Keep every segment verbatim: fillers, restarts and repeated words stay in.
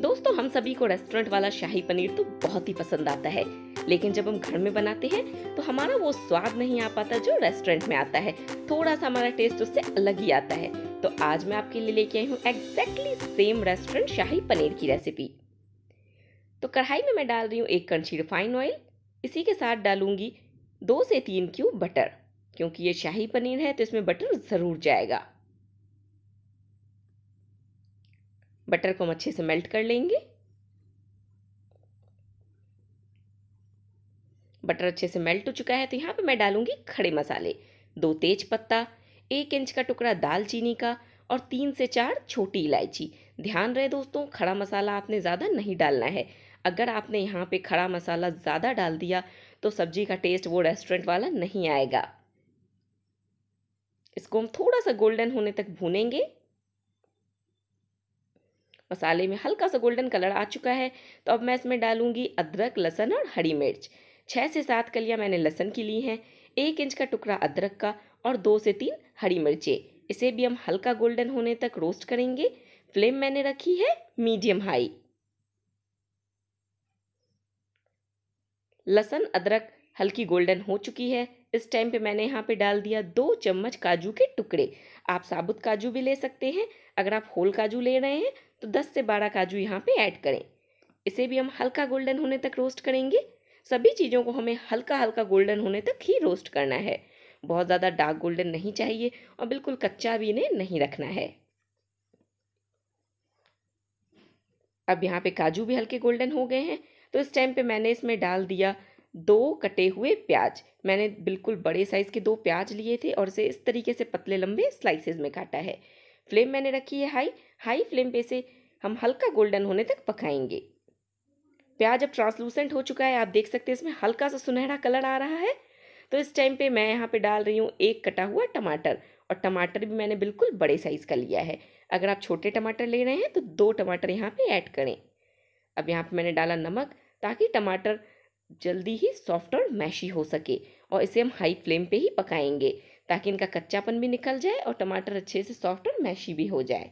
दोस्तों, हम सभी को रेस्टोरेंट वाला शाही पनीर तो बहुत ही पसंद आता है, लेकिन जब हम घर में बनाते हैं तो हमारा वो स्वाद नहीं आ पाता जो रेस्टोरेंट में आता है। थोड़ा सा हमारा टेस्ट उससे अलग ही आता है। तो आज मैं आपके लिए लेके आई हूँ exactly same restaurant shahi paneer की रेसिपी। तो कढ़ाई में मैं डाल रही हूँ एक कड़छी रिफाइन ऑयल, इसी के साथ डालूंगी दो से तीन क्यूब बटर, क्योंकि ये शाही पनीर है तो इसमें बटर ज़रूर जाएगा। बटर को हम अच्छे से मेल्ट कर लेंगे। बटर अच्छे से मेल्ट हो चुका है तो यहाँ पे मैं डालूंगी खड़े मसाले, दो तेज पत्ता, एक इंच का टुकड़ा दालचीनी का और तीन से चार छोटी इलायची। ध्यान रहे दोस्तों, खड़ा मसाला आपने ज़्यादा नहीं डालना है। अगर आपने यहाँ पे खड़ा मसाला ज़्यादा डाल दिया तो सब्जी का टेस्ट वो रेस्टोरेंट वाला नहीं आएगा। इसको हम थोड़ा सा गोल्डन होने तक भूनेंगे। मसाले में हल्का सा गोल्डन कलर आ चुका है तो अब मैं इसमें डालूंगी अदरक, लहसुन और हरी मिर्च। छः से सात कलियाँ मैंने लहसुन की ली हैं, एक इंच का टुकड़ा अदरक का और दो से तीन हरी मिर्चें। इसे भी हम हल्का गोल्डन होने तक रोस्ट करेंगे। फ्लेम मैंने रखी है मीडियम हाई। लहसुन अदरक हल्की गोल्डन हो चुकी है। इस टाइम पे मैंने यहाँ पे डाल दिया दो चम्मच काजू के टुकड़े। आप साबुत काजू भी ले सकते हैं। अगर आप होल काजू ले रहे हैं तो दस से बारह काजू यहाँ पे ऐड करें। इसे भी हम हल्का गोल्डन होने तक रोस्ट करेंगे। सभी चीज़ों को हमें हल्का हल्का गोल्डन होने तक ही रोस्ट करना है। बहुत ज़्यादा डार्क गोल्डन नहीं चाहिए और बिल्कुल कच्चा भी इन्हें नहीं रखना है। अब यहाँ पे काजू भी हल्के गोल्डन हो गए हैं तो इस टाइम पे मैंने इसमें डाल दिया दो कटे हुए प्याज। मैंने बिल्कुल बड़े साइज़ के दो प्याज लिए थे और इसे इस तरीके से पतले लंबे स्लाइसेस में काटा है। फ्लेम मैंने रखी है हाई। हाई फ्लेम पे इसे हम हल्का गोल्डन होने तक पकाएंगे। प्याज अब ट्रांसलूसेंट हो चुका है, आप देख सकते हैं इसमें हल्का सा सुनहरा कलर आ रहा है। तो इस टाइम पे मैं यहाँ पे डाल रही हूँ एक कटा हुआ टमाटर, और टमाटर भी मैंने बिल्कुल बड़े साइज़ का लिया है। अगर आप छोटे टमाटर ले रहे हैं तो दो टमाटर यहाँ पे ऐड करें। अब यहाँ पे मैंने डाला नमक ताकि टमाटर जल्दी ही सॉफ्ट और मैशी हो सके, और इसे हम हाई फ्लेम पे ही पकाएंगे ताकि इनका कच्चापन भी निकल जाए और टमाटर अच्छे से सॉफ्ट और मैशी भी हो जाए।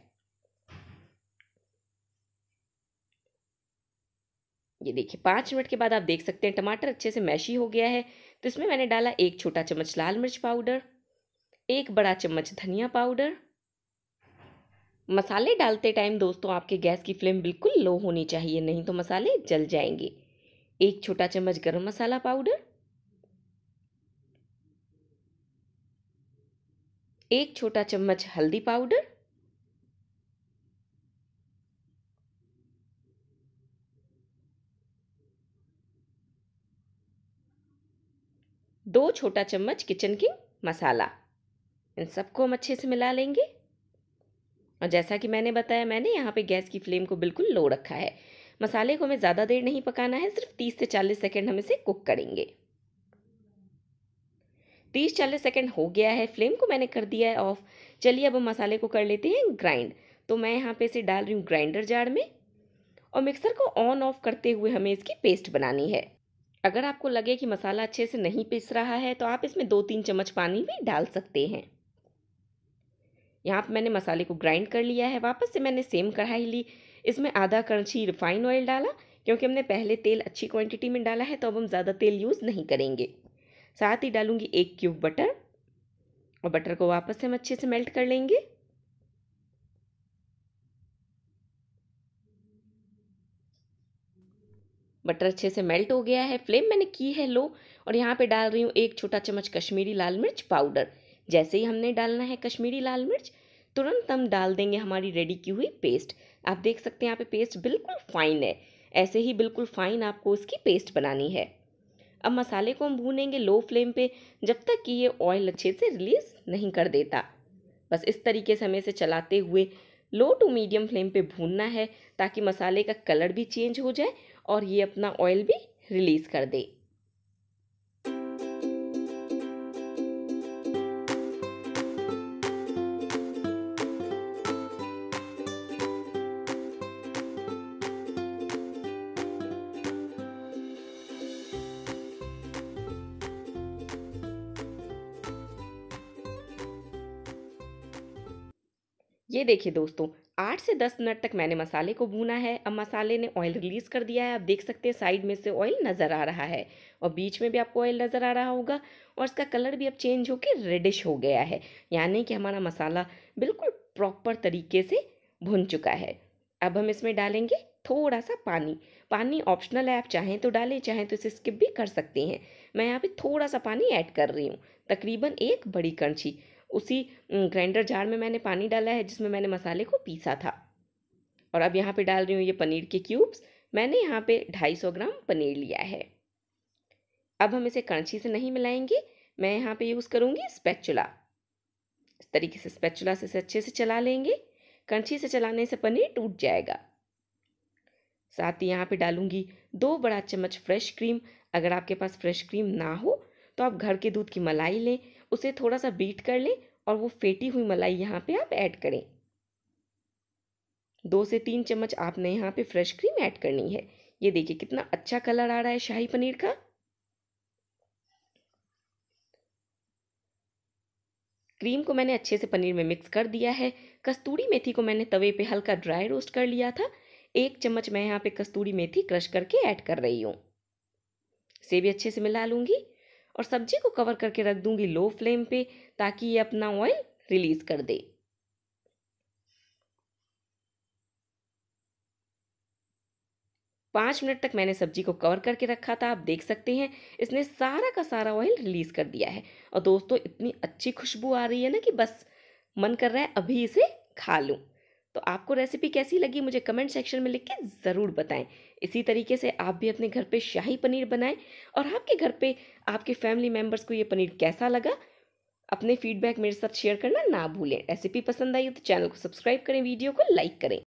ये देखिए, पाँच मिनट के बाद आप देख सकते हैं टमाटर अच्छे से मैशी हो गया है। तो इसमें मैंने डाला एक छोटा चम्मच लाल मिर्च पाउडर, एक बड़ा चम्मच धनिया पाउडर। मसाले डालते टाइम दोस्तों आपके गैस की फ्लेम बिल्कुल लो होनी चाहिए, नहीं तो मसाले जल जाएंगे। एक छोटा चम्मच गरम मसाला पाउडर, एक छोटा चम्मच हल्दी पाउडर, दो छोटा चम्मच किचन किंग मसाला। इन सबको हम अच्छे से मिला लेंगे। और जैसा कि मैंने बताया, मैंने यहाँ पे गैस की फ्लेम को बिल्कुल लो रखा है। मसाले को हमें ज़्यादा देर नहीं पकाना है, सिर्फ तीस से चालीस सेकंड हम इसे कुक करेंगे। तीस चालीस सेकंड हो गया है, फ्लेम को मैंने कर दिया है ऑफ। चलिए अब हम मसाले को कर लेते हैं ग्राइंड। तो मैं यहाँ पे इसे डाल रही हूँ ग्राइंडर जार में, और मिक्सर को ऑन ऑफ करते हुए हमें इसकी पेस्ट बनानी है। अगर आपको लगे कि मसाला अच्छे से नहीं पिस रहा है तो आप इसमें दो तीन चम्मच पानी भी डाल सकते हैं। यहाँ पे मैंने मसाले को ग्राइंड कर लिया है। वापस से मैंने सेम कढ़ाई ली, इसमें आधा कड़छी रिफाइन ऑयल डाला, क्योंकि हमने पहले तेल अच्छी क्वांटिटी में डाला है तो अब हम ज़्यादा तेल यूज़ नहीं करेंगे। साथ ही डालूंगी एक क्यूब बटर, और बटर को वापस से हम अच्छे से मेल्ट कर लेंगे। बटर अच्छे से मेल्ट हो गया है। फ्लेम मैंने की है लो, और यहाँ पे डाल रही हूँ एक छोटा चम्मच कश्मीरी लाल मिर्च पाउडर। जैसे ही हमने डालना है कश्मीरी लाल मिर्च, तुरंत हम डाल देंगे हमारी रेडी की हुई पेस्ट। आप देख सकते हैं यहाँ पे पेस्ट बिल्कुल फाइन है। ऐसे ही बिल्कुल फाइन आपको इसकी पेस्ट बनानी है। अब मसाले को हम भूनेंगे लो फ्लेम पे, जब तक कि ये ऑयल अच्छे से रिलीज़ नहीं कर देता। बस इस तरीके से हमें इसे चलाते हुए लो टू मीडियम फ्लेम पे भूनना है, ताकि मसाले का कलर भी चेंज हो जाए और ये अपना ऑयल भी रिलीज़ कर दे। ये देखिए दोस्तों, आठ से दस मिनट तक मैंने मसाले को भूना है। अब मसाले ने ऑयल रिलीज़ कर दिया है। आप देख सकते हैं साइड में से ऑयल नज़र आ रहा है और बीच में भी आपको ऑयल नज़र आ रहा होगा और इसका कलर भी अब चेंज होकर रेडिश हो गया है, यानी कि हमारा मसाला बिल्कुल प्रॉपर तरीके से भुन चुका है। अब हम इसमें डालेंगे थोड़ा सा पानी। पानी ऑप्शनल है, आप चाहें तो डालें, चाहें तो इसे स्किप भी कर सकते हैं। मैं यहाँ पे थोड़ा सा पानी ऐड कर रही हूँ, तकरीबन एक बड़ी कड़छी। उसी ग्राइंडर जार में मैंने पानी डाला है जिसमें मैंने मसाले को पीसा था। और अब यहाँ पे डाल रही हूँ ये पनीर के क्यूब्स। मैंने यहाँ पे ढाई सौ ग्राम पनीर लिया है। अब हम इसे कड़छी से नहीं मिलाएंगे, मैं यहाँ पे यूज़ करूँगी स्पैचुला। इस तरीके से स्पैचुला से इसे अच्छे से चला लेंगे। कड़छी से चलाने से पनीर टूट जाएगा। साथ ही यहाँ पे डालूंगी दो बड़ा चम्मच फ्रेश क्रीम। अगर आपके पास फ्रेश क्रीम ना हो तो आप घर के दूध की मलाई लें, उसे थोड़ा सा बीट कर लें और वो फेटी हुई मलाई यहाँ पे आप ऐड करें। दो से तीन चम्मच आपने यहाँ पे फ्रेश क्रीम ऐड करनी है। ये देखिए कितना अच्छा कलर आ रहा है शाही पनीर का। क्रीम को मैंने अच्छे से पनीर में मिक्स कर दिया है। कस्तूरी मेथी को मैंने तवे पे हल्का ड्राई रोस्ट कर लिया था। एक चम्मच मैं यहाँ पे कस्तूरी मेथी क्रश करके ऐड कर रही हूँ। इसे भी अच्छे से मिला लूँगी और सब्जी को कवर करके रख दूँगी लो फ्लेम पे, ताकि ये अपना ऑयल रिलीज़ कर दे। पाँच मिनट तक मैंने सब्जी को कवर करके रखा था। आप देख सकते हैं इसने सारा का सारा ऑयल रिलीज़ कर दिया है। और दोस्तों इतनी अच्छी खुशबू आ रही है ना कि बस मन कर रहा है अभी इसे खा लूँ। तो आपको रेसिपी कैसी लगी मुझे कमेंट सेक्शन में लिख के ज़रूर बताएं। इसी तरीके से आप भी अपने घर पे शाही पनीर बनाएं और आपके घर पे आपके फैमिली मेम्बर्स को ये पनीर कैसा लगा अपने फीडबैक मेरे साथ शेयर करना ना भूलें। रेसिपी पसंद आई हो तो चैनल को सब्सक्राइब करें, वीडियो को लाइक करें।